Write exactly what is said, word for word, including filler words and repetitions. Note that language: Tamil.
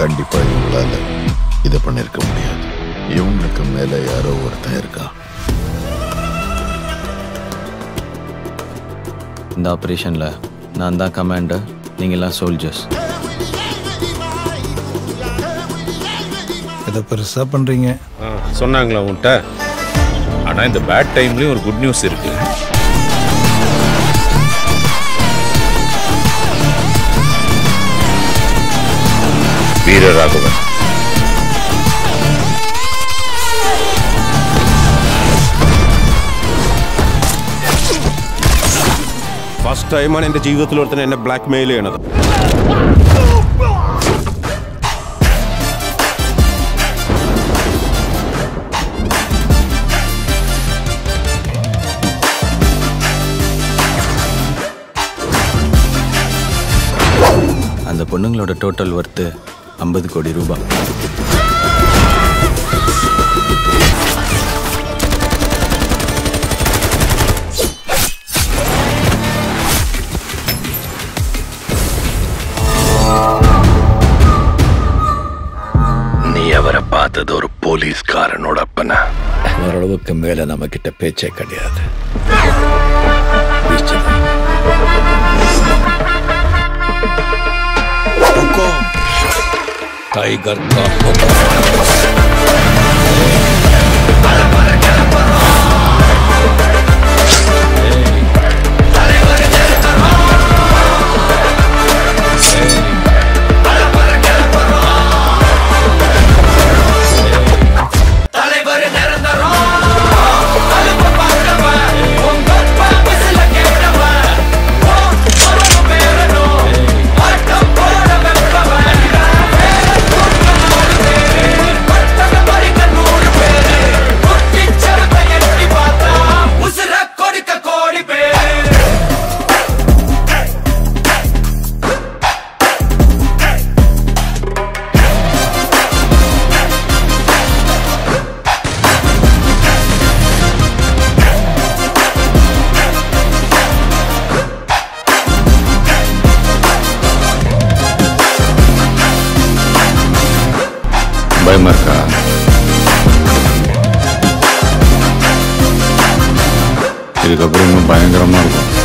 கண்டிப்பா இவங்களால இத பண்ணிருக்க முடியாது. இவங்களுக்கு மேல யாரோ ஒருத்தன் இருக்கான். இந்த ஆபரேஷன்ல நான் தான் கமாண்டர், நீங்க எல்லாம் சோல்ஜர்ஸ். இத பெருசா பண்றீங்க சொன்னாங்களா உன்கிட்ட? ஆனா இந்த பேட் டைம்லயும் ஒரு குட் நியூஸ் இருக்கு. வீரராகவன் ഫസ്റ്റ് ടൈമാണ് എൻ്റെ ജീവിതത്തിൽ ഒരുത്തൻ എന്നെ ബ്ലാക്ക്മെയിൽ ചെയ്യണത്. அந்த பொண்ணுங்களோட டோட்டல் வர்த்து ஐம்பது கோடி ரூபாய். நீ அவரை பார்த்தது ஒரு போலீஸ்காரனோட அப்பனா? ஓரளவுக்கு மேல நம்ம கிட்ட பேச்சே கிடையாது. टाइगर का மர்க்கா இதுக்கப்புறம் இன்னும் பயங்கரமா இருக்கும்.